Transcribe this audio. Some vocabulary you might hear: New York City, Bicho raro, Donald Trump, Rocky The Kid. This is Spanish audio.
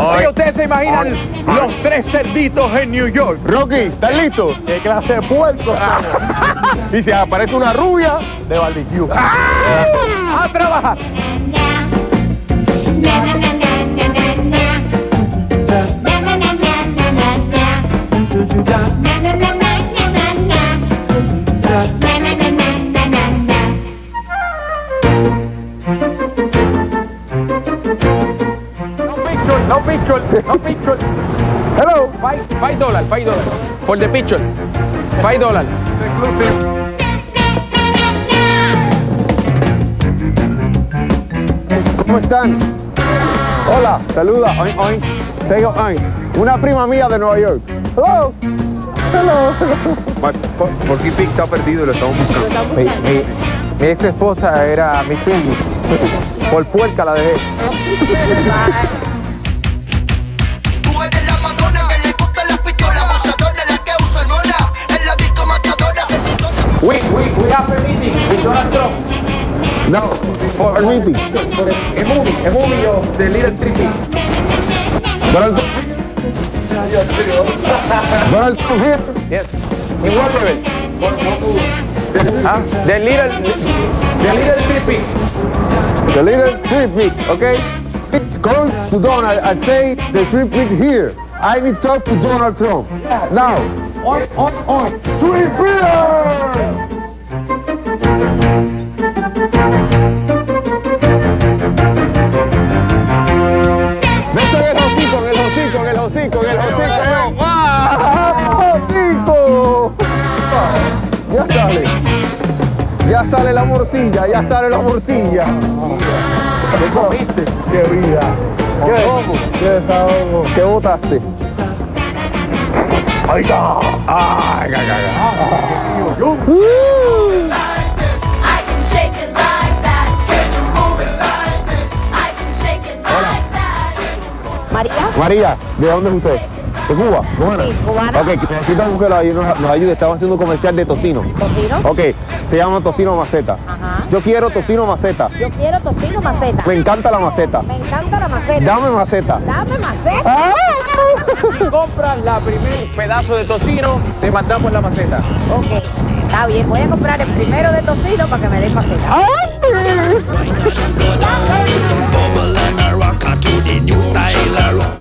Oye, ustedes se imaginan los tres cerditos en New York. Rocky, ¿estás listo? ¿Qué clase de puerco? Y se aparece una rubia de barbecue. ¡A trabajar! No picture. Hello. $5. For the picture. $5. ¿Cómo están? Hola, saluda. Una prima mía de Nueva York. Hello. Hello. ¿Por qué Pic está perdido? Lo estamos buscando. Mi ex esposa era mi prima. Por puerca la dejé. We have a meeting with Donald Trump. No, for a meeting. For a movie of the little trippy. Donald Trump here? Yes. In what level? The little trippy, okay? It's called to Donald and say the trippy here. I need to talk to Donald Trump. Yeah. Now. On. Trippy! Ya sale la morcilla, ¿Qué comiste? ¡Qué vida! ¡Qué sabor! ¿Qué botaste? ¡Ay, ya! ¡Ay, ya, ya! María, ¿de dónde es usted? ¿De Cuba? ¿Cubana? Sí, cubana. Ok, necesitamos que nos ayude. Estamos haciendo un comercial de tocino. ¿Tocino? Ok, se llama tocino maceta. Ajá. Yo quiero tocino maceta. Me encanta la maceta. Dame maceta. ¡Ah! Compras la primer pedazo de tocino, te mandamos la maceta. Ok, está bien. Voy a comprar el primero de tocino para que me den maceta. ¡Ah! New style.